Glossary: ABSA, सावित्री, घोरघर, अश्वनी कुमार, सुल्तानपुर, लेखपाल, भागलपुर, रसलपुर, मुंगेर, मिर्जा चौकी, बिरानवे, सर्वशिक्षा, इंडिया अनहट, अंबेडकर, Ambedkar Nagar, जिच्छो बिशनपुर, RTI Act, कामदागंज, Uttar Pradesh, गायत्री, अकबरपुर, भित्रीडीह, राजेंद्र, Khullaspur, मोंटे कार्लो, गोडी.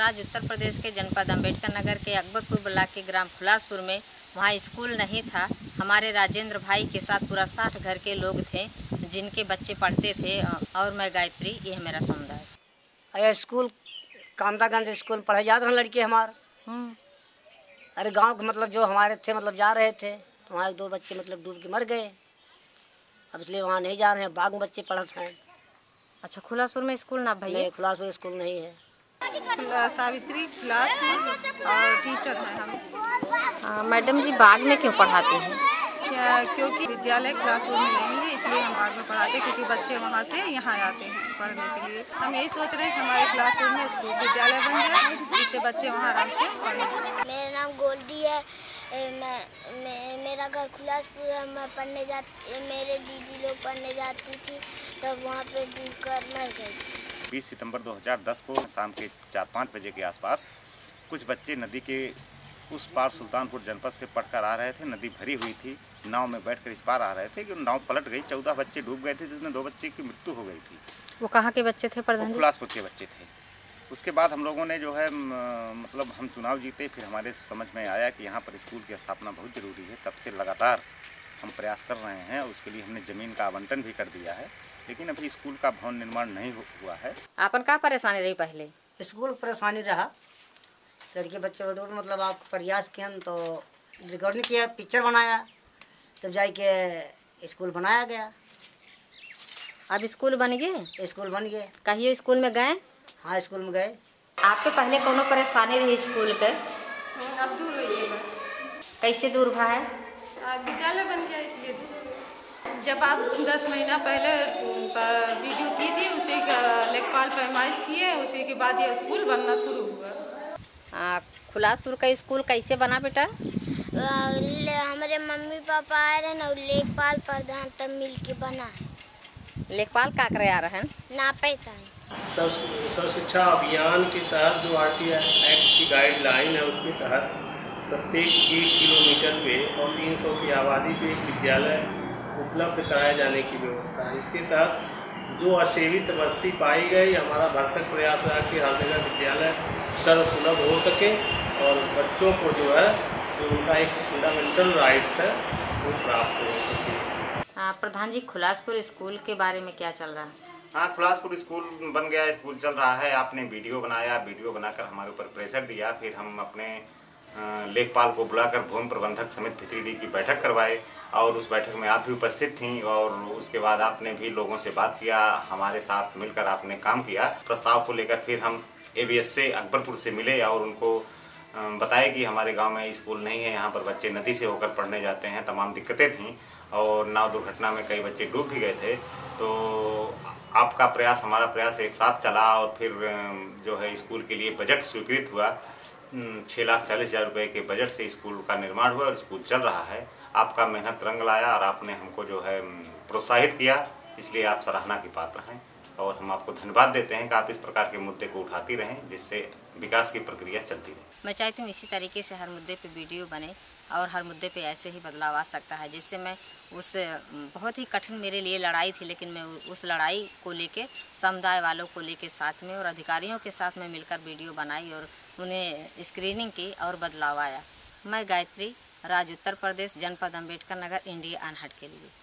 राज्य उत्तर प्रदेश के जनपद अंबेडकर नगर के अकबरपुर ब्लॉक के ग्राम खुलासपुर में वहाँ स्कूल नहीं था। हमारे राजेंद्र भाई के साथ पूरा 60 घर के लोग थे जिनके बच्चे पढ़ते थे और मैं गायत्री, यह मेरा समुदाय। यह स्कूल कामदागंज स्कूल पढ़े जा रहे लड़के हमारे, अरे गांव के मतलब जो हमारे थे मतलब जा रहे थे, वहाँ 2 बच्चे मतलब डूब के मर गए, अब इसलिए वहाँ नहीं जा रहे हैं। बाग में बच्चे पढ़ते हैं। अच्छा, खुलासपुर में स्कूल ना भाई? नहीं, खुलासपुर स्कूल नहीं है। सावित्री क्लास और टीचर हैं हम। मैडम जी, बाग में क्यों पढ़ाते हैं? क्योंकि विद्यालय क्लासरूम में नहीं है, इसलिए हम बाग में पढ़ाते हैं, क्योंकि बच्चे वहाँ से यहाँ आते हैं पढ़ने के लिए। हम यही सोच रहे हैं कि हमारे क्लासरूम में स्कूल विद्यालय बन जाए, जिससे बच्चे वहाँ आराम से पढ़ें। मेरा नाम गोडी है, मेरा घर खुलासपुर है। मैं पढ़ने जाती, मेरे दीदी लोग पढ़ने जाती थी, तब वहाँ पे डूबकर मर गई थी। 20 सितंबर 2010 को शाम के 4-5 बजे के आसपास कुछ बच्चे नदी के उस पार सुल्तानपुर जनपद से पढ़कर आ रहे थे। नदी भरी हुई थी, नाव में बैठकर इस पार आ रहे थे कि नाव पलट गई। 14 बच्चे डूब गए थे, जिसमें 2 बच्चे की मृत्यु हो गई थी। वो कहाँ के बच्चे थे प्रधान? खुलासपुर के बच्चे थे। उसके बाद हम लोगों ने जो है मतलब हम चुनाव जीते, फिर हमारे समझ में आया कि यहाँ पर स्कूल की स्थापना बहुत ज़रूरी है। तब से लगातार हम प्रयास कर रहे हैं, उसके लिए हमने ज़मीन का आवंटन भी कर दिया है, लेकिन अभी स्कूल का भवन निर्माण नहीं हुआ है। आपन का परेशानी रही? पहले स्कूल परेशानी रहा, लड़के बच्चे को मतलब आप प्रयास किया तो रिकॉर्डिंग किया, पिक्चर बनाया, तब तो जाके स्कूल बनाया गया। अब स्कूल बन गए? स्कूल बन गए। कहिए स्कूल में गए? हाँ, स्कूल में गए। आपके पहले कोनो परेशानी रही स्कूल पे? अब दूर हुई है। कैसे दूर हुआ है? विद्यालय बन गया इसलिए। जब आप 10 महीना पहले वीडियो की थी, उसी का लेखपाल फरमाइश किए, उसी के बाद ये स्कूल बनना शुरू हुआ। खुलासपुर का स्कूल कैसे बना बेटा? हमारे मम्मी पापा आए रहे ना, लेखपाल प्रधान तब मिल के बना। लेखपाल का करे आ रहे हैं ना? पैसा सर्वशिक्षा अभियान के तहत जो RTI Act की गाइडलाइन है, उसके तहत प्रत्येक 1 किलोमीटर पे और 300 की आबादी पे एक विद्यालय उपलब्ध कराए जाने की व्यवस्था है। इसके तहत जो असेवित बस्ती पाई गई, हमारा भरसक प्रयास रहा कि हर जगह विद्यालय सर्वसुलभ हो सके और बच्चों को जो है जो उनका एक फंडामेंटल राइट्स है वो प्राप्त हो सके। प्रधान जी, खुलासपुर स्कूल के बारे में क्या चल रहा है? हाँ, खुलासपुर स्कूल बन गया, स्कूल चल रहा है। आपने वीडियो बनाया, वीडियो बनाकर हमारे ऊपर प्रेशर दिया, फिर हम अपने लेखपाल को बुलाकर भूमि प्रबंधक समेत भित्रीडीह की बैठक करवाए और उस बैठक में आप भी उपस्थित थीं और उसके बाद आपने भी लोगों से बात किया, हमारे साथ मिलकर आपने काम किया। प्रस्ताव को लेकर फिर हम ABSA अकबरपुर से मिले और उनको बताया कि हमारे गांव में स्कूल नहीं है, यहाँ पर बच्चे नदी से होकर पढ़ने जाते हैं। तमाम दिक्कतें थीं और नाव दुर्घटना में कई बच्चे डूब भी गए थे। तो आपका प्रयास, हमारा प्रयास एक साथ चला और फिर जो है स्कूल के लिए बजट स्वीकृत हुआ। 6,40,000 रुपये के बजट से स्कूल का निर्माण हुआ और स्कूल चल रहा है। आपका मेहनत रंग लाया और आपने हमको जो है प्रोत्साहित किया, इसलिए आप सराहना की पात्र हैं और हम आपको धन्यवाद देते हैं कि आप इस प्रकार के मुद्दे को उठाती रहें, जिससे विकास की प्रक्रिया चलती रहे। मैं चाहती हूँ इसी तरीके से हर मुद्दे पे वीडियो बने और हर मुद्दे पे ऐसे ही बदलाव आ सकता है, जिससे मैं उस बहुत ही कठिन मेरे लिए लड़ाई थी, लेकिन मैं उस लड़ाई को लेके समुदाय वालों को लेके साथ में और अधिकारियों के साथ में मिलकर वीडियो बनाई और उन्हें स्क्रीनिंग की और बदलाव आया। मैं गायत्री, राज्य उत्तर प्रदेश, जनपद अम्बेडकर नगर, इंडिया अनहट के लिए।